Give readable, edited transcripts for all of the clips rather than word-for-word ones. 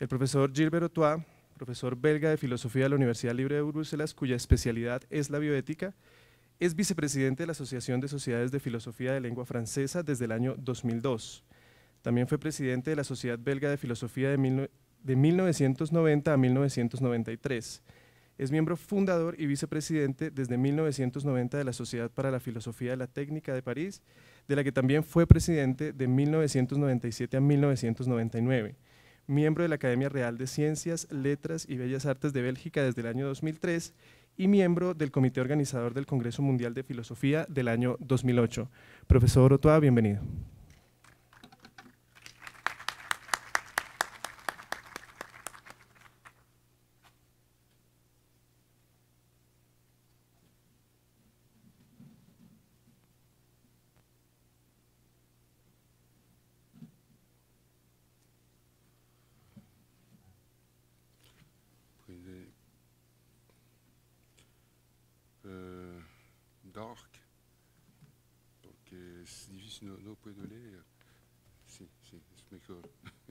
El profesor Gilbert Hottois, profesor belga de filosofía de la Universidad Libre de Bruselas, cuya especialidad es la bioética, es vicepresidente de la Asociación de Sociedades de Filosofía de Lengua Francesa desde el año 2002. También fue presidente de la Sociedad Belga de Filosofía de 1990 a 1993. Es miembro fundador y vicepresidente desde 1990 de la Sociedad para la Filosofía de la Técnica de París, de la que también fue presidente de 1997 a 1999. Miembro de la Academia Real de Ciencias, Letras y Bellas Artes de Bélgica desde el año 2003 y miembro del Comité Organizador del Congreso Mundial de Filosofía del año 2008. Profesor Hottois, bienvenido. No puedo leer. Sí, sí, es mejor.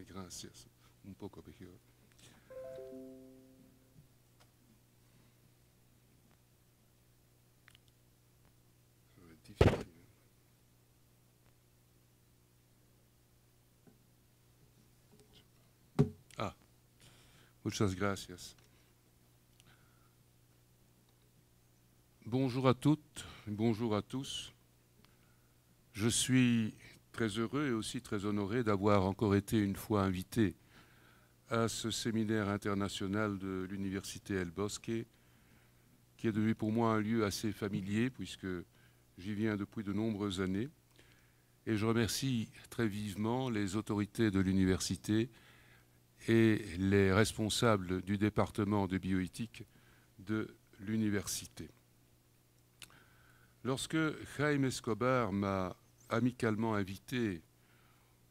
Gracias. Un poco mejor. Es difícil. Ah, muchas gracias. Bonjour à toutes, bonjour à tous. Je suis très heureux et aussi très honoré d'avoir encore été une fois invité à ce séminaire international de l'université El Bosque, qui est devenu pour moi un lieu assez familier puisque j'y viens depuis de nombreuses années. Et je remercie très vivement les autorités de l'université et les responsables du département de bioéthique de l'université. Lorsque Jaime Escobar m'a amicalement invité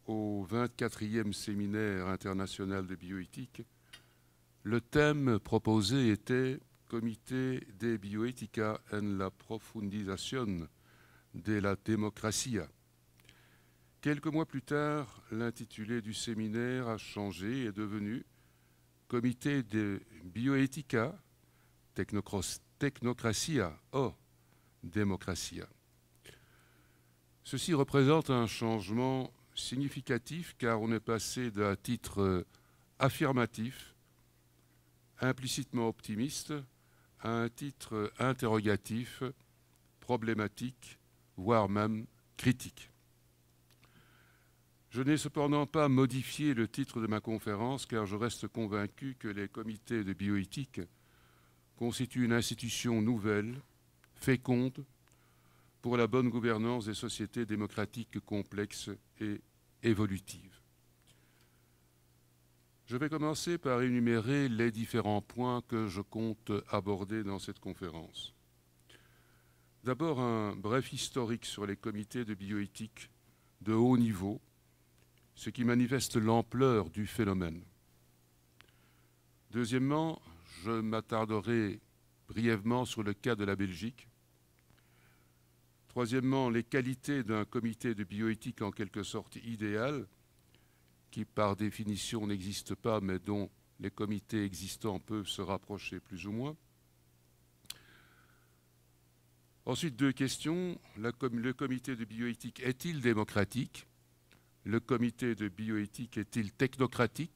au 24e séminaire international de bioéthique, le thème proposé était Comité de Bioética en la Profundización de la Democracia. Quelques mois plus tard, l'intitulé du séminaire a changé et est devenu Comité de Bioética, Technocracia o Democracia. Ceci représente un changement significatif car on est passé d'un titre affirmatif, implicitement optimiste, à un titre interrogatif, problématique, voire même critique. Je n'ai cependant pas modifié le titre de ma conférence car je reste convaincu que les comités de bioéthique constituent une institution nouvelle, féconde, pour la bonne gouvernance des sociétés démocratiques complexes et évolutives. Je vais commencer par énumérer les différents points que je compte aborder dans cette conférence. D'abord, un bref historique sur les comités de bioéthique de haut niveau, ce qui manifeste l'ampleur du phénomène. Deuxièmement, je m'attarderai brièvement sur le cas de la Belgique. Troisièmement, les qualités d'un comité de bioéthique en quelque sorte idéal, qui par définition n'existe pas, mais dont les comités existants peuvent se rapprocher plus ou moins. Ensuite, deux questions. Le comité de bioéthique est-il démocratique? Le comité de bioéthique est-il technocratique?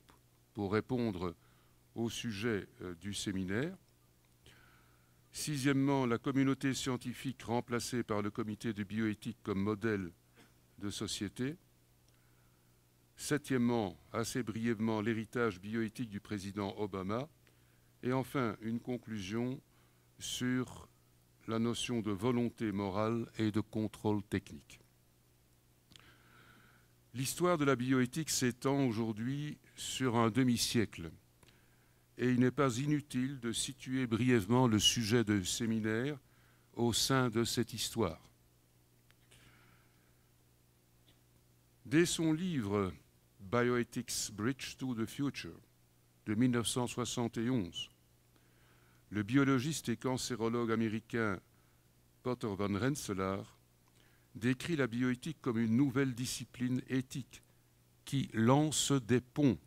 Pour répondre au sujet du séminaire. Sixièmement, la communauté scientifique remplacée par le comité de bioéthique comme modèle de société. Septièmement, assez brièvement, l'héritage bioéthique du président Obama. Et enfin, une conclusion sur la notion de volonté morale et de contrôle technique. L'histoire de la bioéthique s'étend aujourd'hui sur un demi-siècle. Et il n'est pas inutile de situer brièvement le sujet du séminaire au sein de cette histoire. Dès son livre « Bioethics Bridge to the Future » de 1971, le biologiste et cancérologue américain Potter von Rensselaer décrit la bioéthique comme une nouvelle discipline éthique qui lance des ponts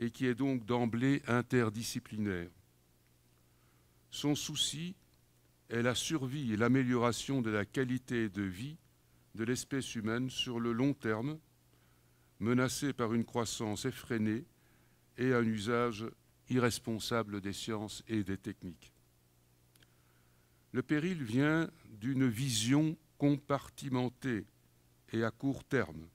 et qui est donc d'emblée interdisciplinaire. Son souci est la survie et l'amélioration de la qualité de vie de l'espèce humaine sur le long terme, menacée par une croissance effrénée et un usage irresponsable des sciences et des techniques. Le péril vient d'une vision compartimentée et à court terme.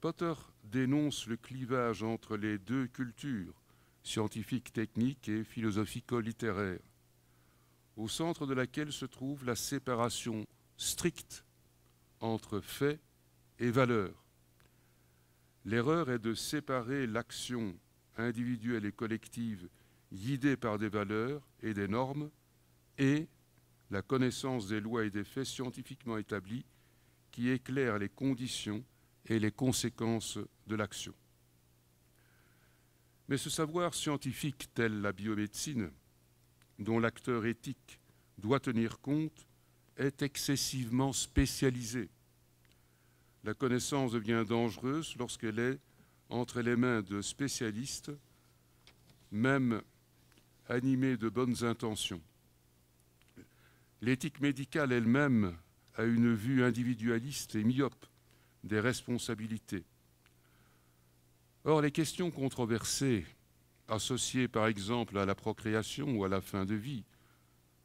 Potter dénonce le clivage entre les deux cultures, scientifique-technique et philosophico-littéraire, au centre de laquelle se trouve la séparation stricte entre fait et valeur. L'erreur est de séparer l'action individuelle et collective guidée par des valeurs et des normes et la connaissance des lois et des faits scientifiquement établis qui éclairent les conditions et les conséquences de l'action. Mais ce savoir scientifique, tel la biomédecine, dont l'acteur éthique doit tenir compte, est excessivement spécialisé. La connaissance devient dangereuse lorsqu'elle est entre les mains de spécialistes, même animés de bonnes intentions. L'éthique médicale elle-même a une vue individualiste et myope des responsabilités. Or, les questions controversées, associées par exemple à la procréation ou à la fin de vie,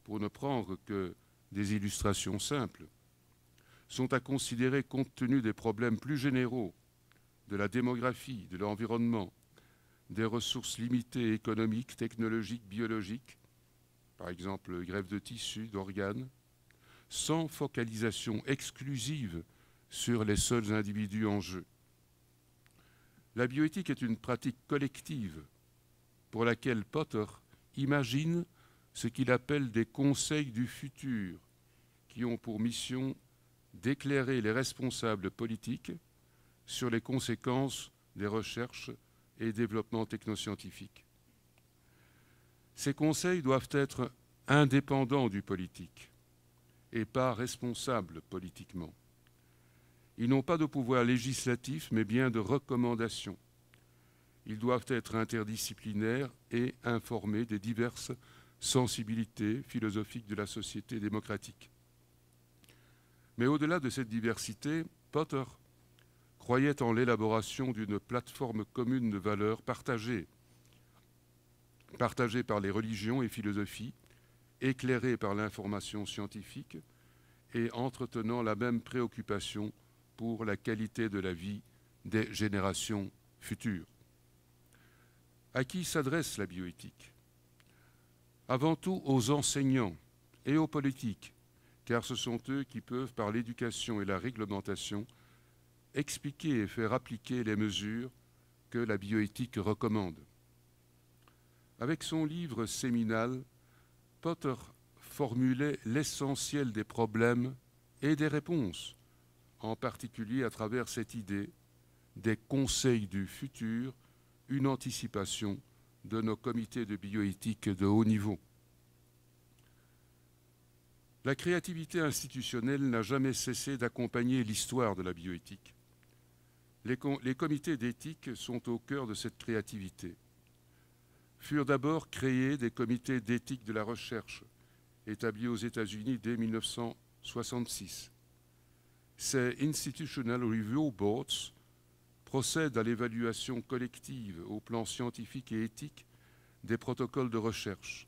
pour ne prendre que des illustrations simples, sont à considérer compte tenu des problèmes plus généraux de la démographie, de l'environnement, des ressources limitées économiques, technologiques, biologiques, par exemple greffe de tissus, d'organes, sans focalisation exclusive sur les seuls individus en jeu. La bioéthique est une pratique collective pour laquelle Potter imagine ce qu'il appelle des conseils du futur qui ont pour mission d'éclairer les responsables politiques sur les conséquences des recherches et développements technoscientifiques. Ces conseils doivent être indépendants du politique et pas responsables politiquement. Ils n'ont pas de pouvoir législatif, mais bien de recommandations. Ils doivent être interdisciplinaires et informés des diverses sensibilités philosophiques de la société démocratique. Mais au-delà de cette diversité, Potter croyait en l'élaboration d'une plateforme commune de valeurs partagée par les religions et philosophies, éclairée par l'information scientifique et entretenant la même préoccupation pour la qualité de la vie des générations futures. À qui s'adresse la bioéthique? Avant tout aux enseignants et aux politiques, car ce sont eux qui peuvent, par l'éducation et la réglementation, expliquer et faire appliquer les mesures que la bioéthique recommande. Avec son livre séminal, Potter formulait l'essentiel des problèmes et des réponses, en particulier à travers cette idée des conseils du futur, une anticipation de nos comités de bioéthique de haut niveau. La créativité institutionnelle n'a jamais cessé d'accompagner l'histoire de la bioéthique. Les comités d'éthique sont au cœur de cette créativité. Furent d'abord créés des comités d'éthique de la recherche, établis aux États-Unis dès 1966. Ces Institutional Review Boards procèdent à l'évaluation collective au plan scientifique et éthique des protocoles de recherche.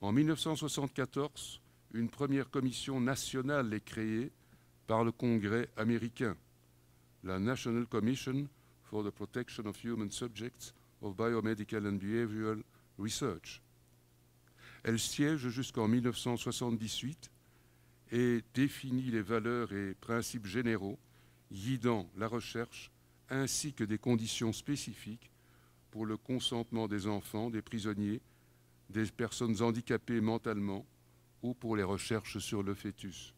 En 1974, une première commission nationale est créée par le Congrès américain, la National Commission for the Protection of Human Subjects of Biomedical and Behavioral Research. Elle siège jusqu'en 1978 et définit les valeurs et principes généraux guidant la recherche ainsi que des conditions spécifiques pour le consentement des enfants, des prisonniers, des personnes handicapées mentalement ou pour les recherches sur le fœtus.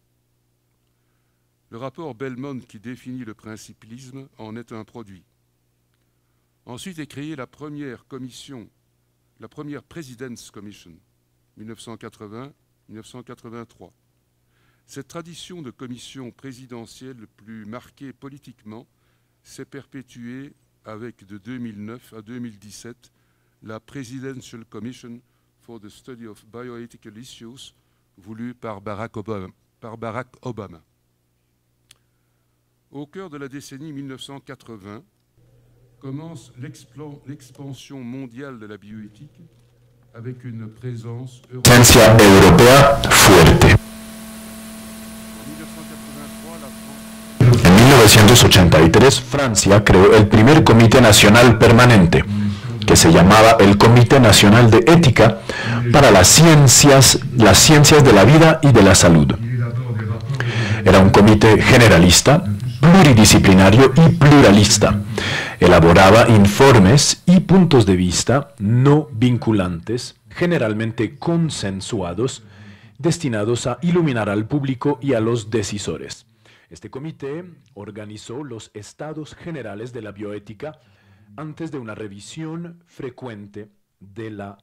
Le rapport Belmont qui définit le principalisme en est un produit. Ensuite est créée la première commission, la première President's Commission, 1980-1983. Cette tradition de commission présidentielle plus marquée politiquement s'est perpétuée avec de 2009 à 2017 la Presidential Commission for the Study of Bioethical Issues, voulue par Barack Obama. Au cœur de la décennie 1980 commence l'expansion mondiale de la bioéthique avec une présence européenne forte. En 1983, Francia creó el primer Comité Nacional Permanente, que se llamaba el Comité Nacional de Ética para las ciencias de la vida y de la salud. Era un comité generalista, pluridisciplinario y pluralista. Elaboraba informes y puntos de vista no vinculantes, generalmente consensuados, destinados a iluminar al público y a los decisores. Este comité organizó los estados generales de la bioética antes de una revisión frecuente de la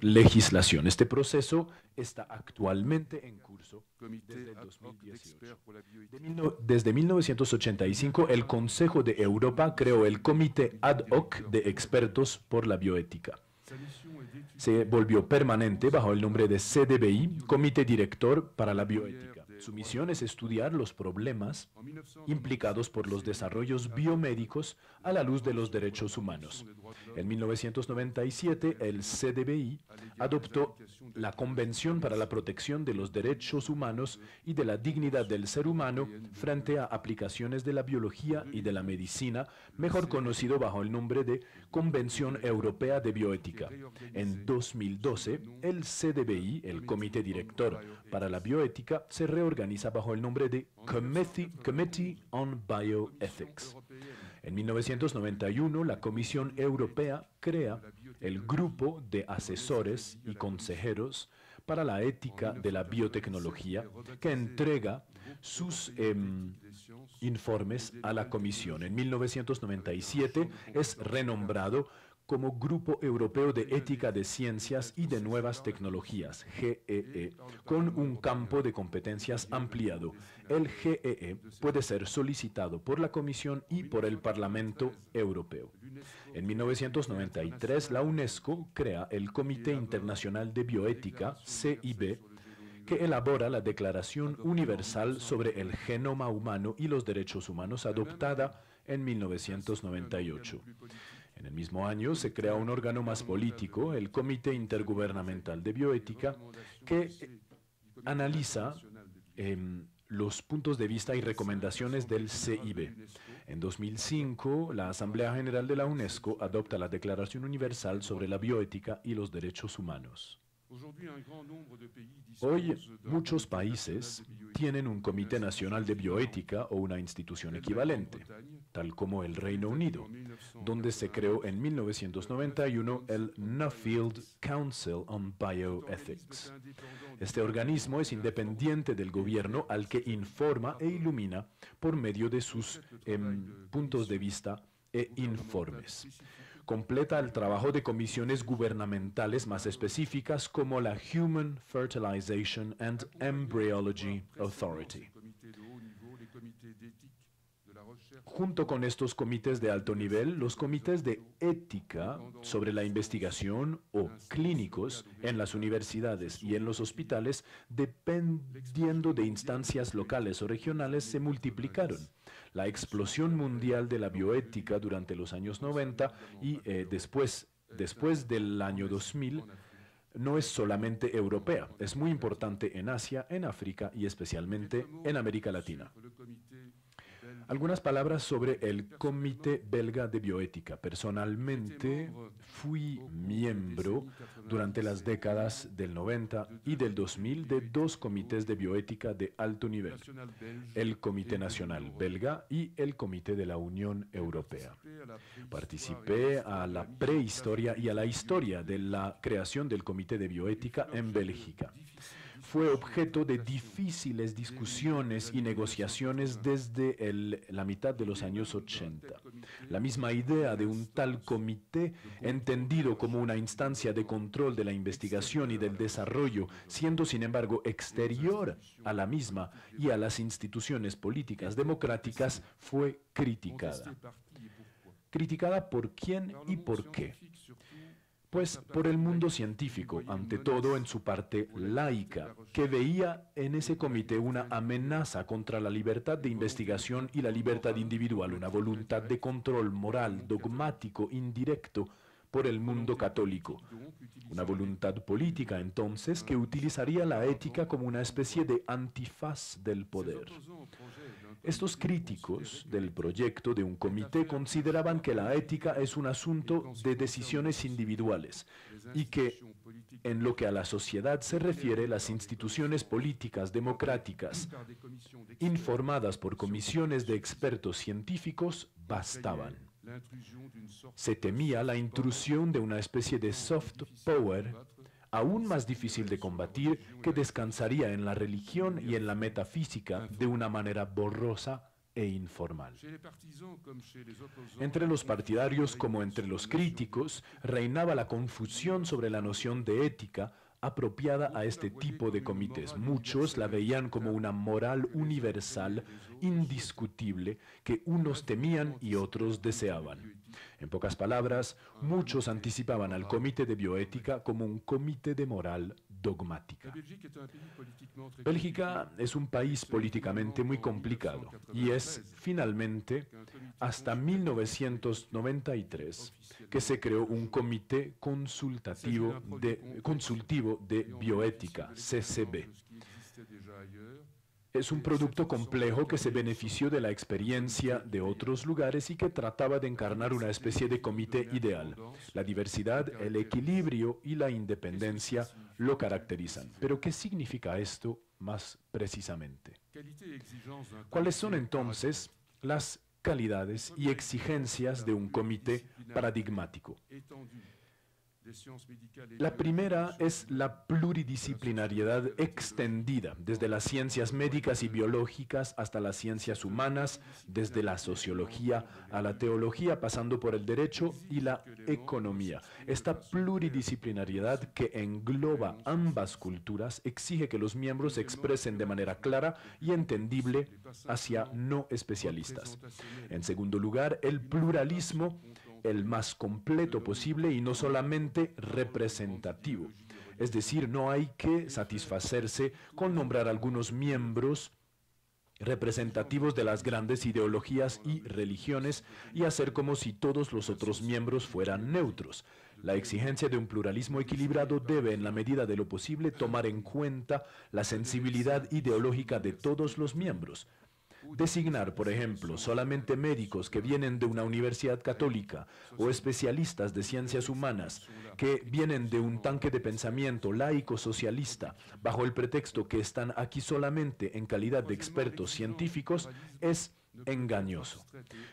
legislación. Este proceso está actualmente en curso desde el 2018. Desde 1985, el Consejo de Europa creó el Comité Ad Hoc de Expertos por la Bioética. Se volvió permanente bajo el nombre de CDBI, Comité Director para la Bioética. Su misión es estudiar los problemas implicados por los desarrollos biomédicos a la luz de los derechos humanos. En 1997, el CDBI adoptó la Convención para la Protección de los Derechos Humanos y de la Dignidad del Ser Humano frente a aplicaciones de la biología y de la medicina, mejor conocido bajo el nombre de Convención Europea de Bioética. En 2012, el CDBI, el Comité Director para la Bioética, se reorganiza bajo el nombre de Committee on Bioethics. En 1991, la Comisión Europea crea el Grupo de Asesores y Consejeros para la Ética de la Biotecnología, que entrega sus informes a la Comisión. En 1997 es renombrado como Grupo Europeo de Ética de Ciencias y de Nuevas Tecnologías, GEE, con un campo de competencias ampliado. El GEE puede ser solicitado por la Comisión y por el Parlamento Europeo. En 1993, la UNESCO crea el Comité Internacional de Bioética, CIB, que elabora la Declaración Universal sobre el Genoma Humano y los Derechos Humanos, adoptada en 1998. En el mismo año se crea un órgano más político, el Comité Intergubernamental de Bioética, que analiza los puntos de vista y recomendaciones del CIB. En 2005, la Asamblea General de la UNESCO adopta la Declaración Universal sobre la Bioética y los Derechos Humanos. Hoy, muchos países tienen un Comité Nacional de Bioética o una institución equivalente, tal como el Reino Unido, donde se creó en 1991 el Nuffield Council on Bioethics. Este organismo es independiente del gobierno al que informa e ilumina por medio de sus puntos de vista e informes. Completa el trabajo de comisiones gubernamentales más específicas como la Human Fertilization and Embryology Authority. Junto con estos comités de alto nivel, los comités de ética sobre la investigación o clínicos en las universidades y en los hospitales, dependiendo de instancias locales o regionales, se multiplicaron. La explosión mundial de la bioética durante los años 90 y después del año 2000 no es solamente europea, es muy importante en Asia, en África y especialmente en América Latina. Algunas palabras sobre el Comité Belga de Bioética. Personalmente fui miembro durante las décadas del 90 y del 2000 de dos comités de bioética de alto nivel, el Comité Nacional Belga y el Comité de la Unión Europea. Participé a la prehistoria y a la historia de la creación del Comité de Bioética en Bélgica. Fue objeto de difíciles discusiones y negociaciones desde la mitad de los años 80. La misma idea de un tal comité, entendido como una instancia de control de la investigación y del desarrollo, siendo sin embargo exterior a la misma y a las instituciones políticas democráticas, fue criticada. criticada por quién y por qué. Pues por el mundo científico, ante todo en su parte laica, que veía en ese comité una amenaza contra la libertad de investigación y la libertad individual, una voluntad de control moral, dogmático, indirecto, por el mundo católico. Una voluntad política, entonces, que utilizaría la ética como una especie de antifaz del poder. Estos críticos del proyecto de un comité consideraban que la ética es un asunto de decisiones individuales y que, en lo que a la sociedad se refiere, las instituciones políticas democráticas, informadas por comisiones de expertos científicos, bastaban. Se temía la intrusión de una especie de soft power, aún más difícil de combatir, que descansaría en la religión y en la metafísica de una manera borrosa e informal. Entre los partidarios como entre los críticos, reinaba la confusión sobre la noción de ética apropiada a este tipo de comités. Muchos la veían como una moral universal, indiscutible, que unos temían y otros deseaban. En pocas palabras, muchos anticipaban al Comité de Bioética como un comité de moral dogmática. Bélgica es un país políticamente muy complicado y es, finalmente, hasta 1993 que se creó un Comité Consultativo de Bioética, CCB. Es un producto complejo que se benefició de la experiencia de otros lugares y que trataba de encarnar una especie de comité ideal. La diversidad, el equilibrio y la independencia lo caracterizan. Pero ¿qué significa esto más precisamente? ¿Cuáles son entonces las calidades y exigencias de un comité paradigmático? La primera es la pluridisciplinariedad extendida, desde las ciencias médicas y biológicas hasta las ciencias humanas, desde la sociología a la teología, pasando por el derecho y la economía. Esta pluridisciplinariedad que engloba ambas culturas exige que los miembros se expresen de manera clara y entendible hacia no especialistas. En segundo lugar, el pluralismo, el más completo posible y no solamente representativo. Es decir, no hay que satisfacerse con nombrar algunos miembros representativos de las grandes ideologías y religiones y hacer como si todos los otros miembros fueran neutros. La exigencia de un pluralismo equilibrado debe, en la medida de lo posible, tomar en cuenta la sensibilidad ideológica de todos los miembros. Designar, por ejemplo, solamente médicos que vienen de una universidad católica o especialistas de ciencias humanas que vienen de un tanque de pensamiento laico-socialista bajo el pretexto que están aquí solamente en calidad de expertos científicos es engañoso.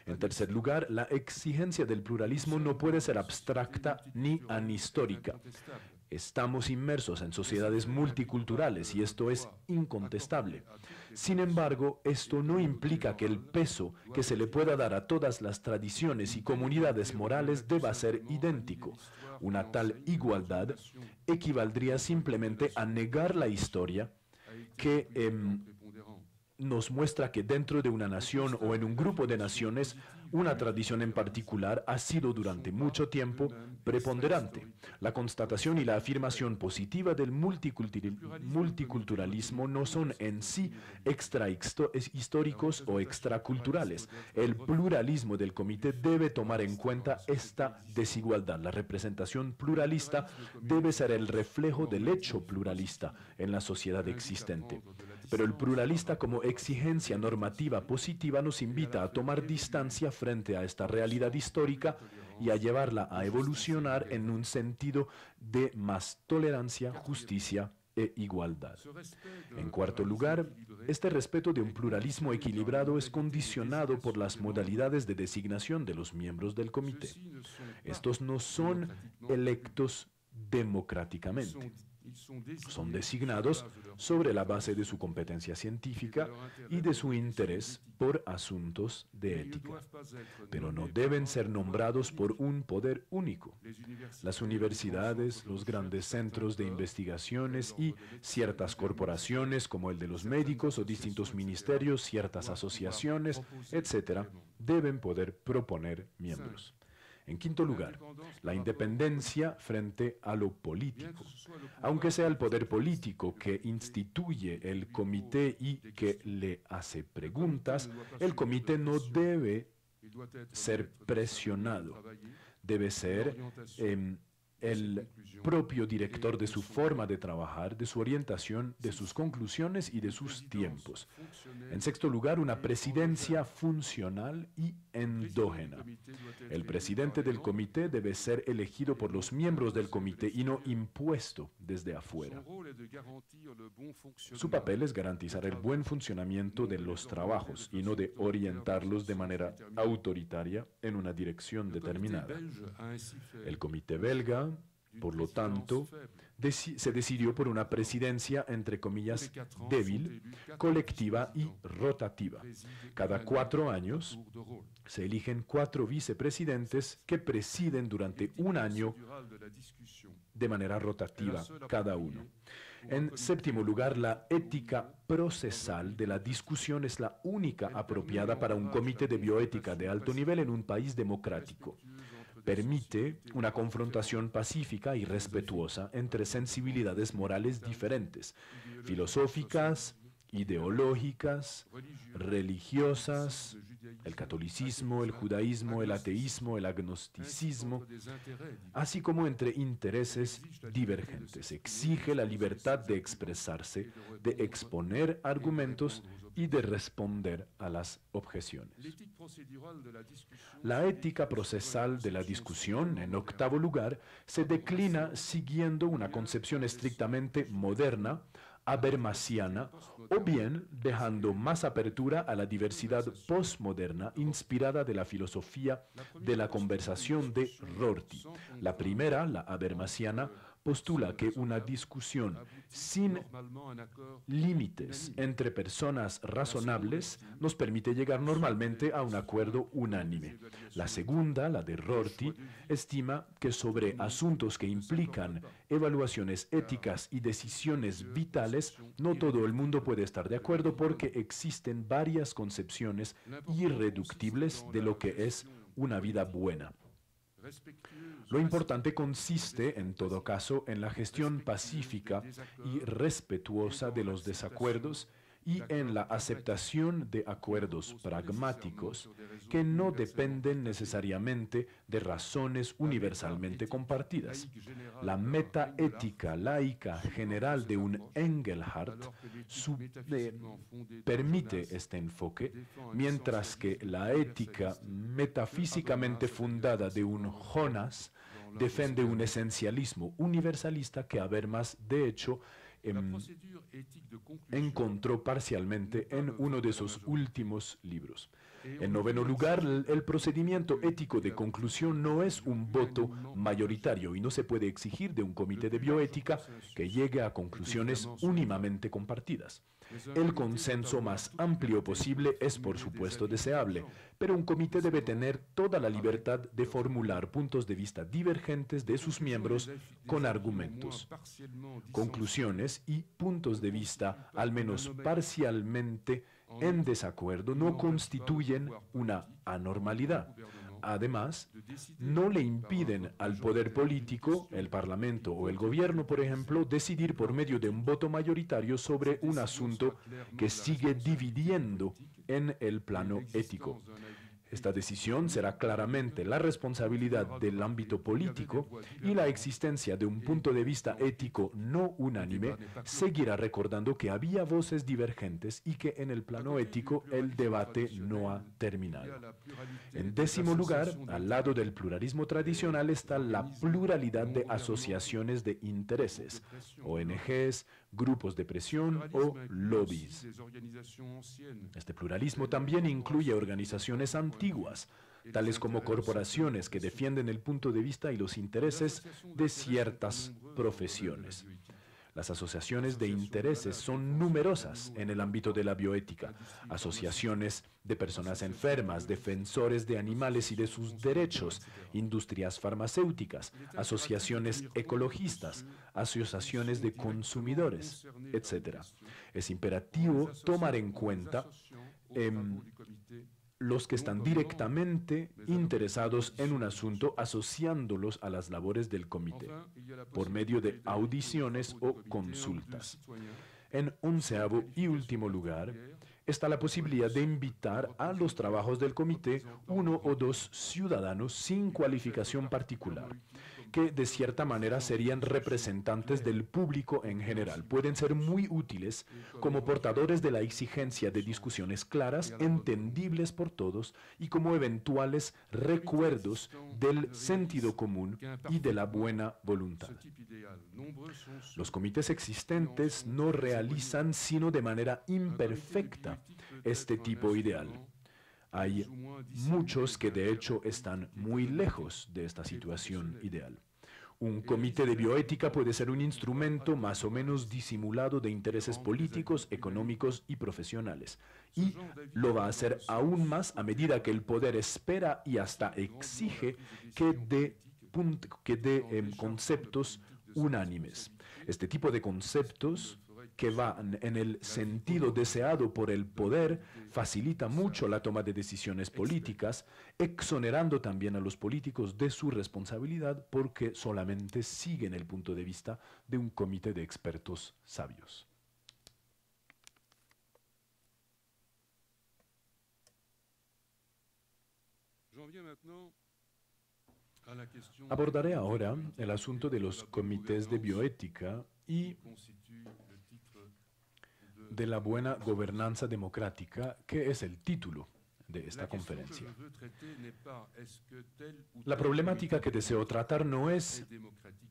En tercer lugar, la exigencia del pluralismo no puede ser abstracta ni ahistórica. Estamos inmersos en sociedades multiculturales y esto es incontestable. Sin embargo, esto no implica que el peso que se le pueda dar a todas las tradiciones y comunidades morales deba ser idéntico. Una tal igualdad equivaldría simplemente a negar la historia que nos muestra que dentro de una nación o en un grupo de naciones, una tradición en particular ha sido durante mucho tiempo preponderante. La constatación y la afirmación positiva del multiculturalismo no son en sí extrahistóricos o extraculturales. El pluralismo del comité debe tomar en cuenta esta desigualdad. La representación pluralista debe ser el reflejo del hecho pluralista en la sociedad existente. Pero el pluralista como exigencia normativa positiva nos invita a tomar distancia frente a esta realidad histórica y a llevarla a evolucionar en un sentido de más tolerancia, justicia e igualdad. En cuarto lugar, este respeto de un pluralismo equilibrado es condicionado por las modalidades de designación de los miembros del comité. Estos no son electos democráticamente. Son designados sobre la base de su competencia científica y de su interés por asuntos de ética, pero no deben ser nombrados por un poder único. Las universidades, los grandes centros de investigaciones y ciertas corporaciones como el de los médicos o distintos ministerios, ciertas asociaciones, etc., deben poder proponer miembros. En quinto lugar, la independencia frente a lo político. Aunque sea el poder político que instituye el comité y que le hace preguntas, el comité no debe ser presionado. Debe ser el propio director de su forma de trabajar, de su orientación, de sus conclusiones y de sus tiempos. En sexto lugar, una presidencia funcional y endógena. El presidente del comité debe ser elegido por los miembros del comité y no impuesto desde afuera. Su papel es garantizar el buen funcionamiento de los trabajos y no de orientarlos de manera autoritaria en una dirección determinada. El comité belga, por lo tanto, se decidió por una presidencia, entre comillas, débil, colectiva y rotativa. Cada 4 años se eligen 4 vicepresidentes que presiden durante un año de manera rotativa cada uno. En séptimo lugar, la ética procesal de la discusión es la única apropiada para un comité de bioética de alto nivel en un país democrático. Permite una confrontación pacífica y respetuosa entre sensibilidades morales diferentes, filosóficas, ideológicas, religiosas, el catolicismo, el judaísmo, el ateísmo, el agnosticismo, así como entre intereses divergentes. Exige la libertad de expresarse, de exponer argumentos y de responder a las objeciones. La ética procesal de la discusión, en octavo lugar, se declina siguiendo una concepción estrictamente moderna, habermasiana, o bien dejando más apertura a la diversidad postmoderna inspirada de la filosofía de la conversación de Rorty. La primera, la habermasiana, postula que una discusión sin límites entre personas razonables nos permite llegar normalmente a un acuerdo unánime. La segunda, la de Rorty, estima que sobre asuntos que implican evaluaciones éticas y decisiones vitales, no todo el mundo puede estar de acuerdo porque existen varias concepciones irreductibles de lo que es una vida buena. Lo importante consiste, en todo caso, en la gestión pacífica y respetuosa de los desacuerdos y en la aceptación de acuerdos pragmáticos que no dependen necesariamente de razones universalmente compartidas. La metaética laica general de un Engelhardt permite este enfoque, mientras que la ética metafísicamente fundada de un Jonas defiende un esencialismo universalista que Habermas, de hecho, encontró parcialmente en uno de sus últimos libros. En noveno lugar, el procedimiento ético de conclusión no es un voto mayoritario y no se puede exigir de un comité de bioética que llegue a conclusiones unánimemente compartidas. El consenso más amplio posible es, por supuesto, deseable, pero un comité debe tener toda la libertad de formular puntos de vista divergentes de sus miembros con argumentos, conclusiones y puntos de vista al menos parcialmente en desacuerdo no constituyen una anormalidad. Además, no le impiden al poder político, el Parlamento o el Gobierno, por ejemplo, decidir por medio de un voto mayoritario sobre un asunto que sigue dividiendo en el plano ético. Esta decisión será claramente la responsabilidad del ámbito político y la existencia de un punto de vista ético no unánime seguirá recordando que había voces divergentes y que en el plano ético el debate no ha terminado. En décimo lugar, al lado del pluralismo tradicional está la pluralidad de asociaciones de intereses, ONGs, grupos de presión o lobbies. Este pluralismo también incluye organizaciones antiguas, tales como corporaciones que defienden el punto de vista y los intereses de ciertas profesiones. Las asociaciones de intereses son numerosas en el ámbito de la bioética. Asociaciones de personas enfermas, defensores de animales y de sus derechos, industrias farmacéuticas, asociaciones ecologistas, asociaciones de consumidores, etc. Es imperativo tomar en cuenta los que están directamente interesados en un asunto, asociándolos a las labores del comité, por medio de audiciones o consultas. En onceavo y último lugar, está la posibilidad de invitar a los trabajos del comité 1 o 2 ciudadanos sin cualificación particular, que de cierta manera serían representantes del público en general. Pueden ser muy útiles como portadores de la exigencia de discusiones claras, entendibles por todos, y como eventuales recuerdos del sentido común y de la buena voluntad. Los comités existentes no realizan sino de manera imperfecta este tipo ideal. Hay muchos que de hecho están muy lejos de esta situación ideal. Un comité de bioética puede ser un instrumento más o menos disimulado de intereses políticos, económicos y profesionales. Y lo va a hacer aún más a medida que el poder espera y hasta exige que dé conceptos unánimes. Este tipo de conceptos que van en el sentido deseado por el poder facilita mucho la toma de decisiones políticas, exonerando también a los políticos de su responsabilidad porque solamente siguen el punto de vista de un comité de expertos sabios. Abordaré ahora el asunto de los comités de bioética y de la buena gobernanza democrática, que es el título de esta conferencia. La problemática que deseo tratar no es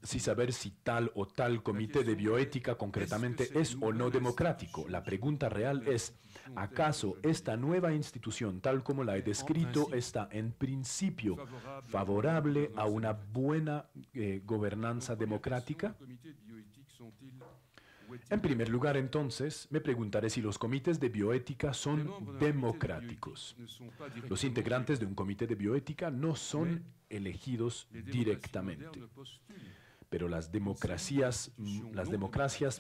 si saber si tal o tal comité de bioética concretamente es o no democrático. La pregunta real es, ¿acaso esta nueva institución, tal como la he descrito, está en principio favorable a una buena gobernanza democrática? En primer lugar, entonces, me preguntaré si los comités de bioética son democráticos. Los integrantes de un comité de bioética no son elegidos directamente, pero las democracias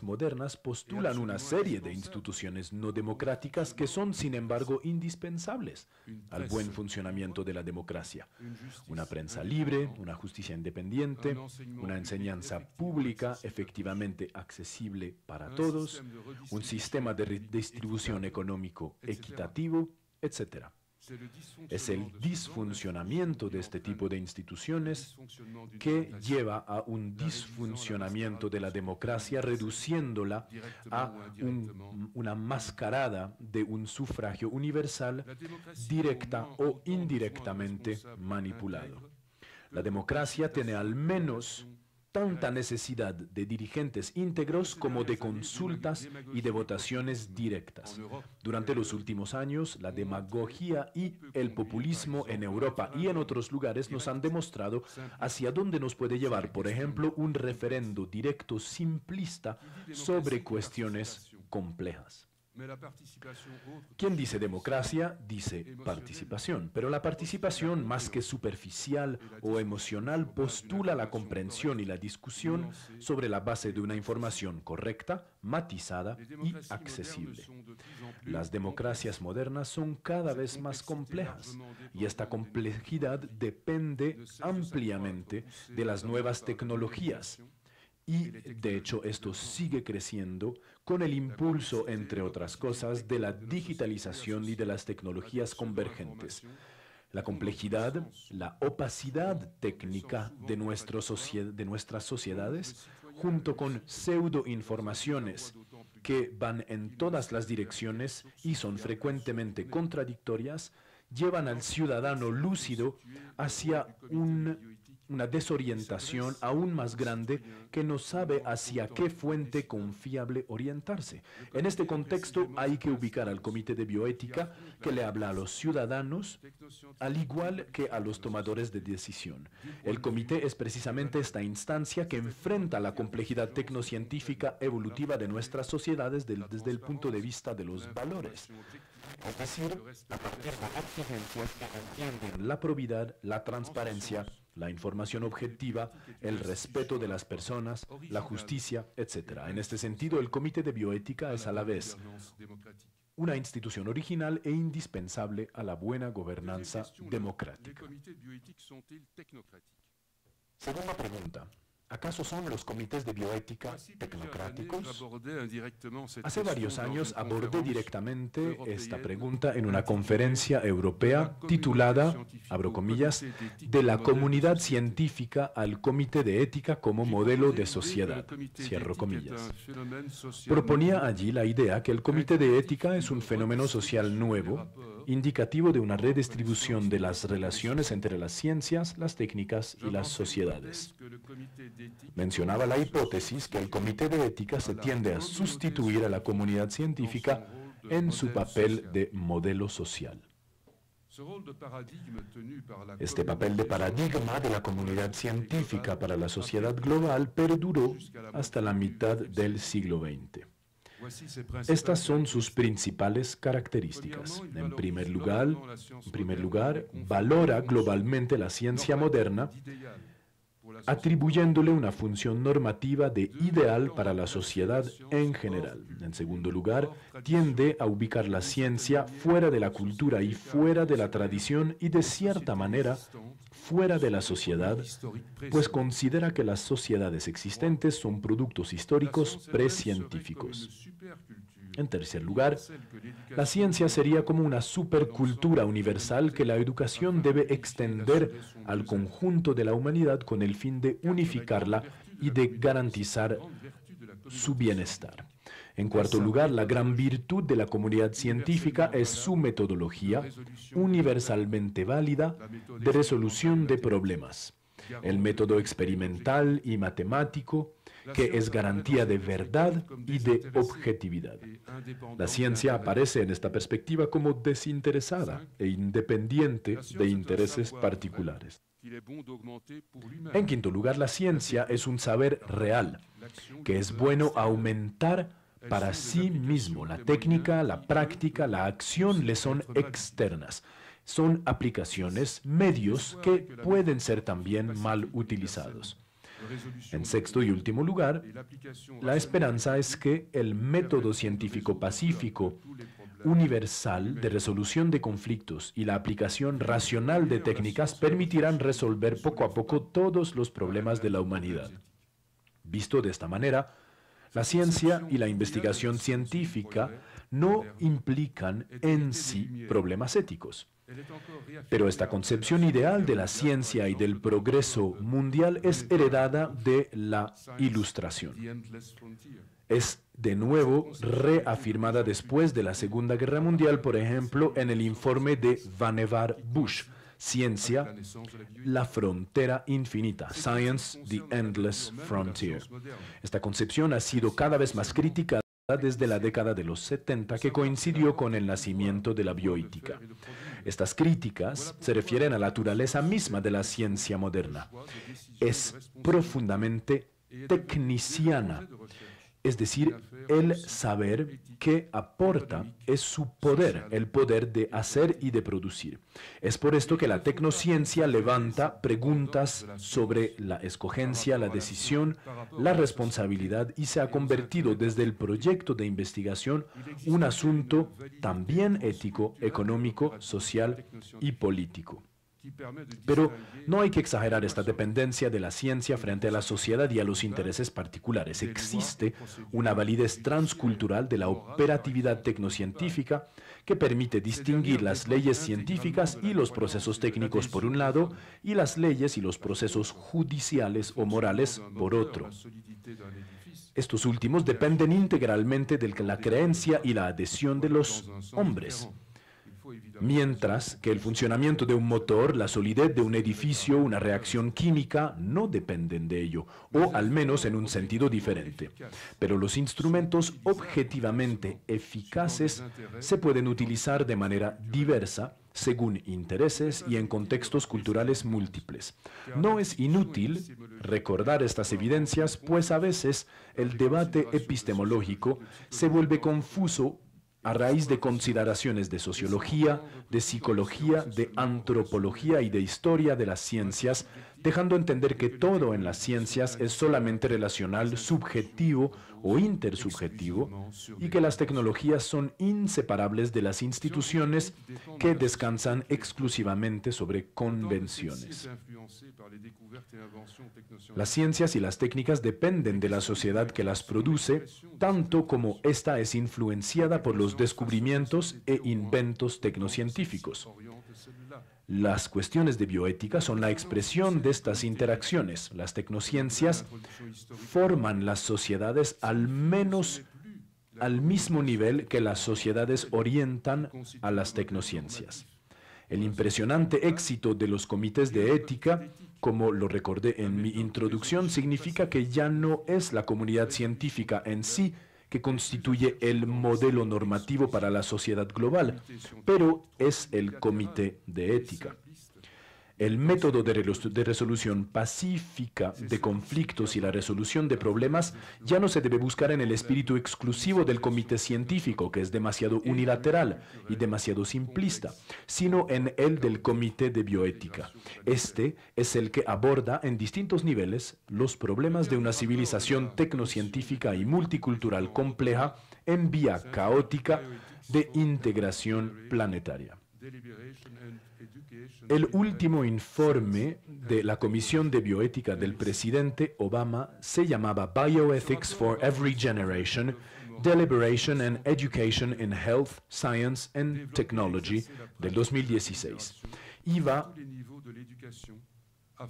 modernas postulan una serie de instituciones no democráticas que son, sin embargo, indispensables al buen funcionamiento de la democracia. Una prensa libre, una justicia independiente, una enseñanza pública efectivamente accesible para todos, un sistema de redistribución económico equitativo, etc. Es el disfuncionamiento de este tipo de instituciones que lleva a un disfuncionamiento de la democracia, reduciéndola a una mascarada de un sufragio universal, directa o indirectamente manipulado. La democracia tiene al menos tanta necesidad de dirigentes íntegros como de consultas y de votaciones directas. Durante los últimos años, la demagogia y el populismo en Europa y en otros lugares nos han demostrado hacia dónde nos puede llevar, por ejemplo, un referendo directo simplista sobre cuestiones complejas. Quien dice democracia, dice participación, pero la participación, más que superficial o emocional, postula la comprensión y la discusión sobre la base de una información correcta, matizada y accesible. Las democracias modernas son cada vez más complejas y esta complejidad depende ampliamente de las nuevas tecnologías. Y, de hecho, esto sigue creciendo con el impulso, entre otras cosas, de la digitalización y de las tecnologías convergentes. La complejidad, la opacidad técnica de nuestras sociedades, junto con pseudoinformaciones que van en todas las direcciones y son frecuentemente contradictorias, llevan al ciudadano lúcido hacia un una desorientación aún más grande que no sabe hacia qué fuente confiable orientarse. En este contexto hay que ubicar al Comité de Bioética, que le habla a los ciudadanos, al igual que a los tomadores de decisión. El comité es precisamente esta instancia que enfrenta la complejidad tecnocientífica evolutiva de nuestras sociedades desde el punto de vista de los valores. Es decir, a partir de exigencias que entienden la probidad, la transparencia, la información objetiva, el respeto de las personas, la justicia, etc. En este sentido, el Comité de Bioética es a la vez una institución original e indispensable a la buena gobernanza democrática. Segunda pregunta. ¿Acaso son los comités de bioética tecnocráticos? Hace varios años abordé directamente esta pregunta en una conferencia europea titulada, abro comillas, de la comunidad científica al comité de ética como modelo de sociedad, cierro comillas. Proponía allí la idea que el comité de ética es un fenómeno social nuevo, indicativo de una redistribución de las relaciones entre las ciencias, las técnicas y las sociedades. Mencionaba la hipótesis que el Comité de Ética se tiende a sustituir a la comunidad científica en su papel de modelo social. Este papel de paradigma de la comunidad científica para la sociedad global perduró hasta la mitad del siglo XX. Estas son sus principales características. En primer lugar, valora globalmente la ciencia moderna, atribuyéndole una función normativa de ideal para la sociedad en general. En segundo lugar, tiende a ubicar la ciencia fuera de la cultura y fuera de la tradición y, de cierta manera, fuera de la sociedad, pues considera que las sociedades existentes son productos históricos precientíficos. En tercer lugar, la ciencia sería como una supercultura universal que la educación debe extender al conjunto de la humanidad con el fin de unificarla y de garantizar su bienestar. En cuarto lugar, la gran virtud de la comunidad científica es su metodología, universalmente válida, de resolución de problemas. El método experimental y matemático, que es garantía de verdad y de objetividad. La ciencia aparece en esta perspectiva como desinteresada e independiente de intereses particulares. En quinto lugar, la ciencia es un saber real, que es bueno aumentar para sí mismo. La técnica, la práctica, la acción le son externas. Son aplicaciones, medios que pueden ser también mal utilizados. En sexto y último lugar, la esperanza es que el método científico pacífico, universal de resolución de conflictos y la aplicación racional de técnicas permitirán resolver poco a poco todos los problemas de la humanidad. Visto de esta manera, la ciencia y la investigación científica no implican en sí problemas éticos. Pero esta concepción ideal de la ciencia y del progreso mundial es heredada de la Ilustración. Es de nuevo reafirmada después de la Segunda Guerra Mundial, por ejemplo, en el informe de Vannevar Bush, Ciencia, la frontera infinita, Science, the Endless Frontier. Esta concepción ha sido cada vez más crítica desde la década de los 70, que coincidió con el nacimiento de la bioética. Estas críticas se refieren a la naturaleza misma de la ciencia moderna. Es profundamente tecniciana, es decir, el saber que aporta es su poder, el poder de hacer y de producir. Es por esto que la tecnociencia levanta preguntas sobre la escogencia, la decisión, la responsabilidad y se ha convertido desde el proyecto de investigación un asunto también ético, económico, social y político. Pero no hay que exagerar esta dependencia de la ciencia frente a la sociedad y a los intereses particulares. Existe una validez transcultural de la operatividad tecnocientífica que permite distinguir las leyes científicas y los procesos técnicos por un lado y las leyes y los procesos judiciales o morales por otro. Estos últimos dependen integralmente de la creencia y la adhesión de los hombres. Mientras que el funcionamiento de un motor, la solidez de un edificio, una reacción química, no dependen de ello, o al menos en un sentido diferente. Pero los instrumentos objetivamente eficaces se pueden utilizar de manera diversa, según intereses y en contextos culturales múltiples. No es inútil recordar estas evidencias, pues a veces el debate epistemológico se vuelve confuso a raíz de consideraciones de sociología, de psicología, de antropología y de historia de las ciencias, dejando entender que todo en las ciencias es solamente relacional, subjetivo o intersubjetivo, y que las tecnologías son inseparables de las instituciones que descansan exclusivamente sobre convenciones. Las ciencias y las técnicas dependen de la sociedad que las produce, tanto como ésta es influenciada por los descubrimientos e inventos tecnocientíficos. Las cuestiones de bioética son la expresión de estas interacciones. Las tecnociencias forman las sociedades al menos al mismo nivel que las sociedades orientan a las tecnociencias. El impresionante éxito de los comités de ética, como lo recordé en mi introducción, significa que ya no es la comunidad científica en sí que constituye el modelo normativo para la sociedad global, pero es el Comité de Ética. El método de resolución pacífica de conflictos y la resolución de problemas ya no se debe buscar en el espíritu exclusivo del comité científico, que es demasiado unilateral y demasiado simplista, sino en el del Comité de Bioética. Este es el que aborda en distintos niveles los problemas de una civilización tecnocientífica y multicultural compleja en vía caótica de integración planetaria. El último informe de la Comisión de Bioética del presidente Obama se llamaba Bioethics for Every Generation, Deliberation and Education in Health, Science and Technology, del 2016. Iba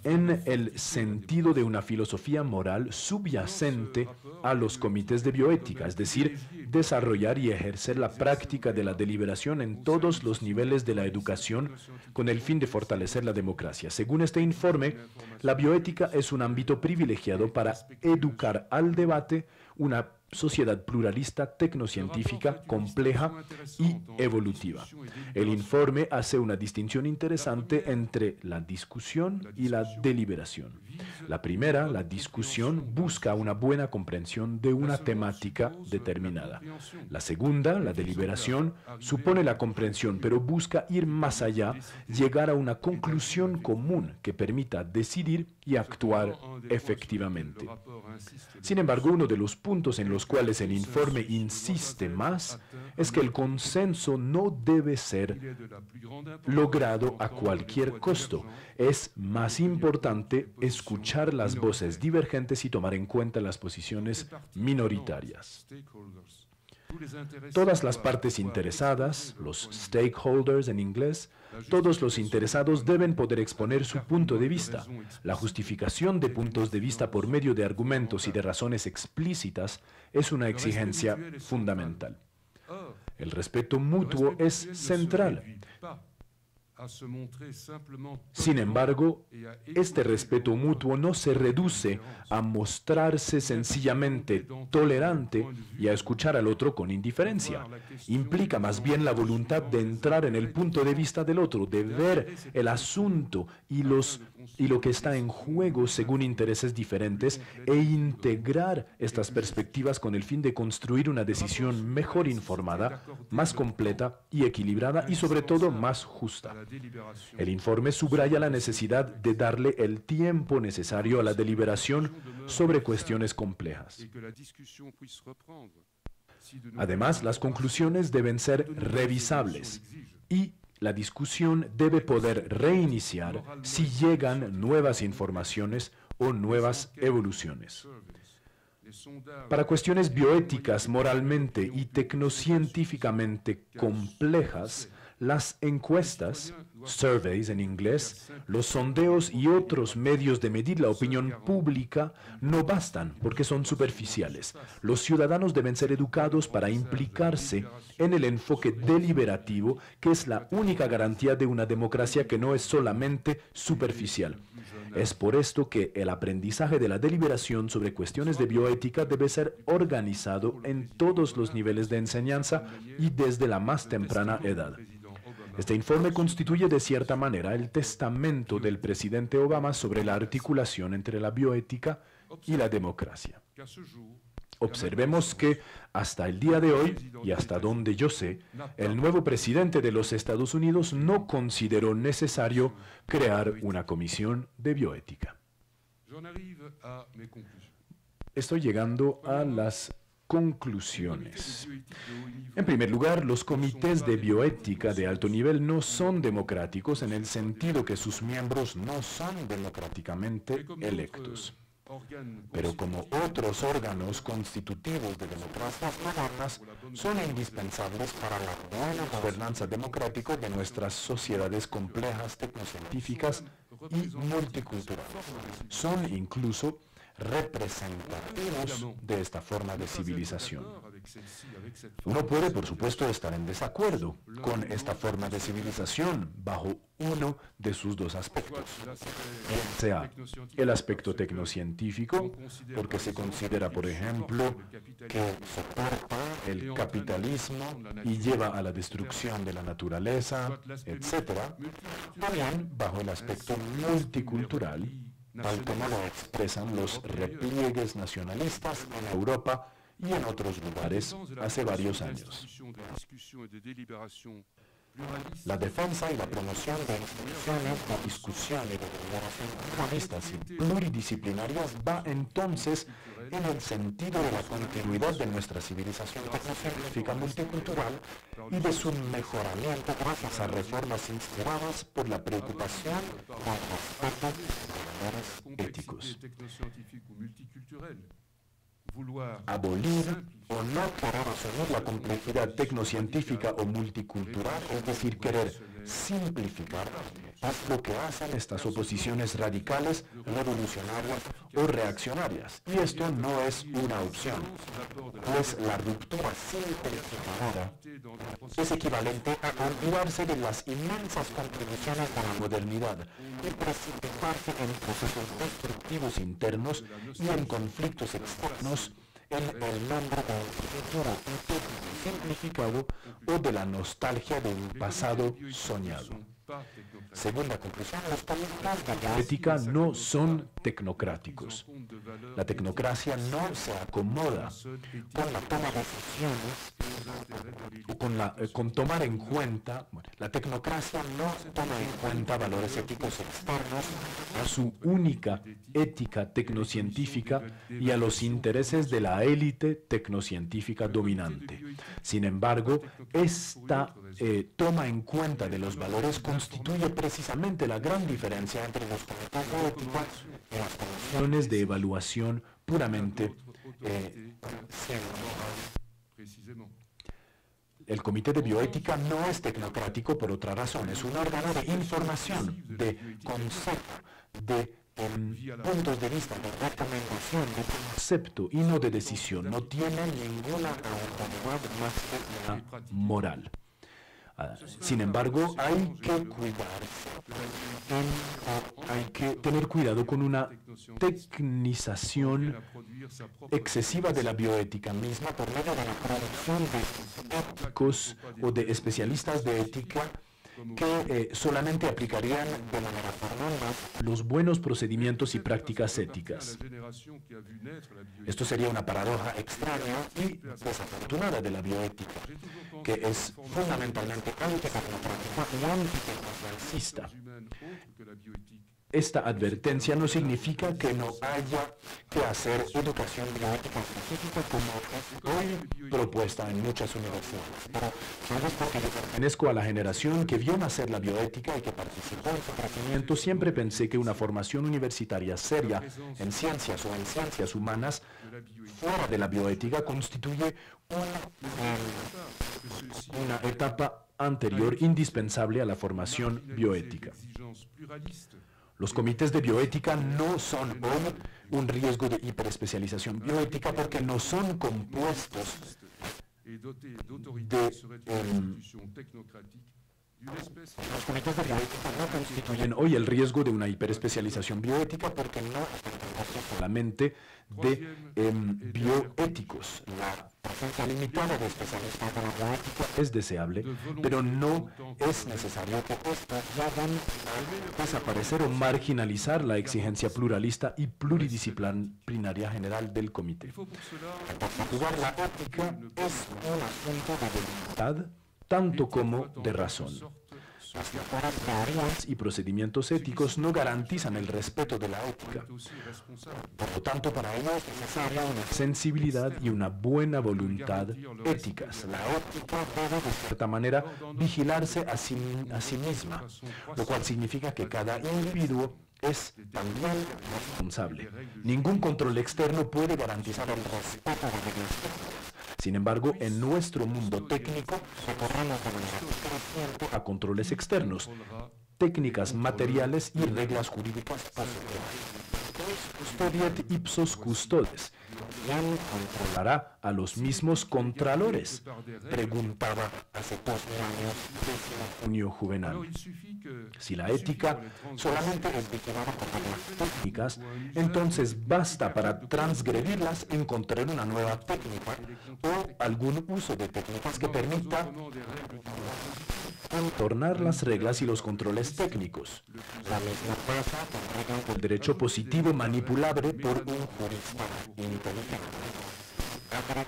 en el sentido de una filosofía moral subyacente a los comités de bioética, es decir, desarrollar y ejercer la práctica de la deliberación en todos los niveles de la educación con el fin de fortalecer la democracia. Según este informe, la bioética es un ámbito privilegiado para educar al debate una sociedad pluralista, tecnocientífica, compleja y evolutiva. El informe hace una distinción interesante entre la discusión y la deliberación. La primera, la discusión, busca una buena comprensión de una temática determinada. La segunda, la deliberación, supone la comprensión, pero busca ir más allá, llegar a una conclusión común que permita decidir y actuar efectivamente. Sin embargo, uno de los puntos en los cuales el informe insiste más, es que el consenso no debe ser logrado a cualquier costo. Es más importante escuchar las voces divergentes y tomar en cuenta las posiciones minoritarias. Todas las partes interesadas, los stakeholders en inglés, todos los interesados deben poder exponer su punto de vista. La justificación de puntos de vista por medio de argumentos y de razones explícitas es una exigencia fundamental. El respeto mutuo es central. Sin embargo, este respeto mutuo no se reduce a mostrarse sencillamente tolerante y a escuchar al otro con indiferencia. Implica más bien la voluntad de entrar en el punto de vista del otro, de ver el asunto y lo que está en juego según intereses diferentes e integrar estas perspectivas con el fin de construir una decisión mejor informada, más completa y equilibrada y sobre todo más justa. El informe subraya la necesidad de darle el tiempo necesario a la deliberación sobre cuestiones complejas. Además, las conclusiones deben ser revisables y la discusión debe poder reiniciar si llegan nuevas informaciones o nuevas evoluciones. Para cuestiones bioéticas, moralmente y tecnocientíficamente complejas, las encuestas surveys en inglés, los sondeos y otros medios de medir la opinión pública no bastan porque son superficiales. Los ciudadanos deben ser educados para implicarse en el enfoque deliberativo, que es la única garantía de una democracia que no es solamente superficial. Es por esto que el aprendizaje de la deliberación sobre cuestiones de bioética debe ser organizado en todos los niveles de enseñanza y desde la más temprana edad. Este informe constituye de cierta manera el testamento del presidente Obama sobre la articulación entre la bioética y la democracia. Observemos que hasta el día de hoy, y hasta donde yo sé, el nuevo presidente de los Estados Unidos no consideró necesario crear una comisión de bioética. Estoy llegando a las conclusiones. En primer lugar, los comités de bioética de alto nivel no son democráticos en el sentido que sus miembros no son democráticamente electos. Pero como otros órganos constitutivos de democracias modernas, son indispensables para la buena gobernanza democrática de nuestras sociedades complejas, tecnocientíficas y multiculturales. Son incluso representativos de esta forma de civilización. Uno puede, por supuesto, estar en desacuerdo con esta forma de civilización bajo uno de sus dos aspectos, sea el aspecto tecnocientífico, porque se considera, por ejemplo, que soporta el capitalismo y lleva a la destrucción de la naturaleza, etcétera, también bajo el aspecto multicultural, tal como lo expresan los repliegues nacionalistas en Europa y en otros lugares hace varios años. La defensa y la promoción de instituciones de discusión y de deliberación pluralistas y pluridisciplinarias va entonces en el sentido de la continuidad de nuestra civilización tecnocientífica multicultural y de su mejoramiento gracias a reformas inspiradas por la preocupación por los valores éticos. Abolir o no querer asumir la complejidad tecnocientífica o multicultural, es decir, querer simplificar, es lo que hacen estas oposiciones radicales, revolucionarias o reaccionarias. Y esto no es una opción, pues la ruptura simplificadora es equivalente a olvidarse de las inmensas contribuciones de la modernidad y precipitarse en procesos destructivos internos y en conflictos externos en el nombre de un futuro utópico simplificado o de la nostalgia de un pasado soñado. Según la conclusión, los políticos de la ética no son tecnocráticos. La tecnocracia no se acomoda con la toma de decisiones o con tomar en cuenta, la tecnocracia no toma en cuenta valores éticos externos a su única ética tecnocientífica y a los intereses de la élite tecnocientífica dominante. Sin embargo, esta toma en cuenta de los valores constituye precisamente la gran diferencia entre los comités de ética y las comisiones de evaluación puramente científicas. El Comité de Bioética no es tecnocrático por otra razón, es un órgano de información, de consejo, de puntos de vista, de recomendación, de concepto y no de decisión. No tiene ninguna autoridad más que moral. Sin embargo, hay que cuidarse, hay que tener cuidado con una tecnización excesiva de la bioética misma por medio de la producción de éticos o de especialistas de ética que solamente aplicarían de manera formal los buenos procedimientos y prácticas éticas. Esto sería una paradoja extraña y desafortunada de la bioética, que es fundamentalmente antitecnocrática y antitecnofrancista. Esta advertencia no significa que no haya que hacer educación bioética específica como hoy propuesta en muchas universidades. Pero sabes porque yo pertenezco a la generación que vio nacer la bioética y que participó en su crecimiento. Siempre pensé que una formación universitaria seria en ciencias o en ciencias humanas fuera de la bioética constituye una etapa anterior indispensable a la formación bioética. Los comités de bioética no son hoy un riesgo de hiperespecialización bioética porque no son compuestos los comités de bioética no constituyen hoy el riesgo de una hiperespecialización bioética porque no están solamente de bioéticos. La presencia limitada de especialistas de la bioética es deseable, pero no es necesario que estos vayan a desaparecer o marginalizar la exigencia pluralista y pluridisciplinaria general del comité. En particular, la ética es un asunto de voluntad, tanto como de razón. Las mejores teorías y procedimientos éticos no garantizan el respeto de la ética. Por lo tanto, para ello es necesaria una sensibilidad y una buena voluntad éticas. La ética debe, de cierta manera, vigilarse a sí misma, lo cual significa que cada individuo es también responsable. Ningún control externo puede garantizar el respeto de la. Sin embargo, en nuestro mundo técnico recurrimos de manera creciente a controles externos, técnicas materiales y reglas jurídicas positivas. Custodiet ipsos custodes. ¿Quién controlará a los mismos contralores?, preguntaba hace 2 años Juvenal. Si la ética solamente es vigilada por las técnicas, entonces basta para transgredirlas encontrar una nueva técnica o algún uso de técnicas que permita contornar las reglas y los controles técnicos. La misma pasa con el derecho positivo manipulable por un jurista inteligente.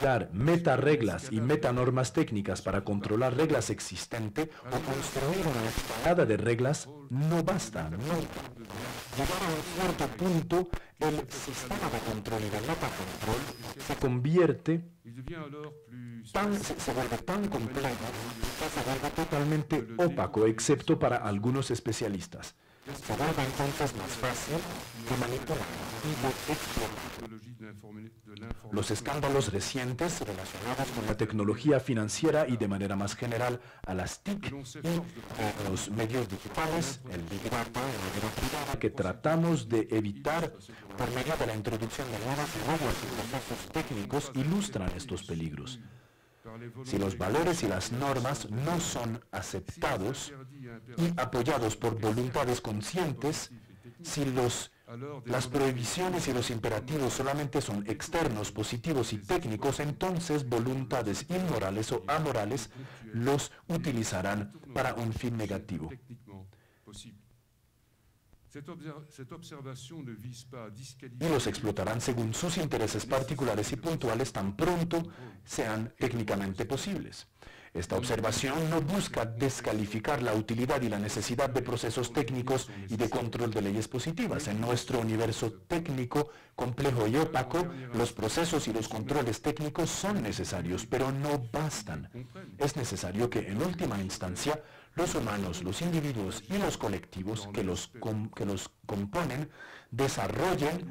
Dar metareglas y metanormas técnicas para controlar reglas existentes o construir una escalada de reglas no basta nunca. Llegar a un cierto punto, el sistema de control y de metacontrol se convierte se vuelve tan complejo que se vuelve totalmente opaco, excepto para algunos especialistas. Se vuelve entonces más fácil de manipular y de explotar. Los escándalos recientes relacionados con la tecnología financiera y de manera más general a las TIC y los medios digitales, el Big Data, que tratamos de evitar por medio de la introducción de nuevas reglas y procesos técnicos, ilustran estos peligros. Si los valores y las normas no son aceptados y apoyados por voluntades conscientes, si las prohibiciones y los imperativos solamente son externos, positivos y técnicos, entonces voluntades inmorales o amorales los utilizarán para un fin negativo. Y los explotarán según sus intereses particulares y puntuales tan pronto sean técnicamente posibles. Esta observación no busca descalificar la utilidad y la necesidad de procesos técnicos y de control de leyes positivas. En nuestro universo técnico, complejo y opaco, los procesos y los controles técnicos son necesarios, pero no bastan. Es necesario que, en última instancia, los humanos, los individuos y los colectivos que los componen, los desarrollen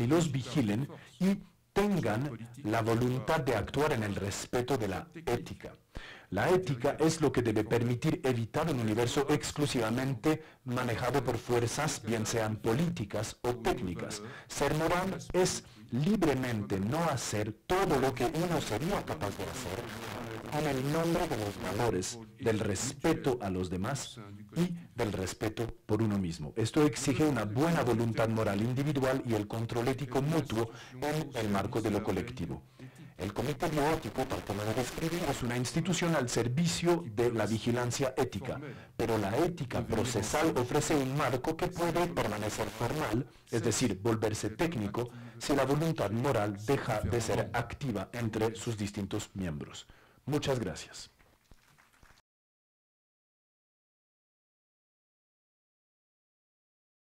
y los vigilen y tengan la voluntad de actuar en el respeto de la ética. La ética es lo que debe permitir evitar un universo exclusivamente manejado por fuerzas, bien sean políticas o técnicas. Ser moral es libremente no hacer todo lo que uno sería capaz de hacer, en el nombre de los valores, del respeto a los demás y del respeto por uno mismo. Esto exige una buena voluntad moral individual y el control ético mutuo en el marco de lo colectivo. El Comité Bioético, tal como lo describí, es una institución al servicio de la vigilancia ética, pero la ética procesal ofrece un marco que puede permanecer formal, es decir, volverse técnico, si la voluntad moral deja de ser activa entre sus distintos miembros. Muchas gracias.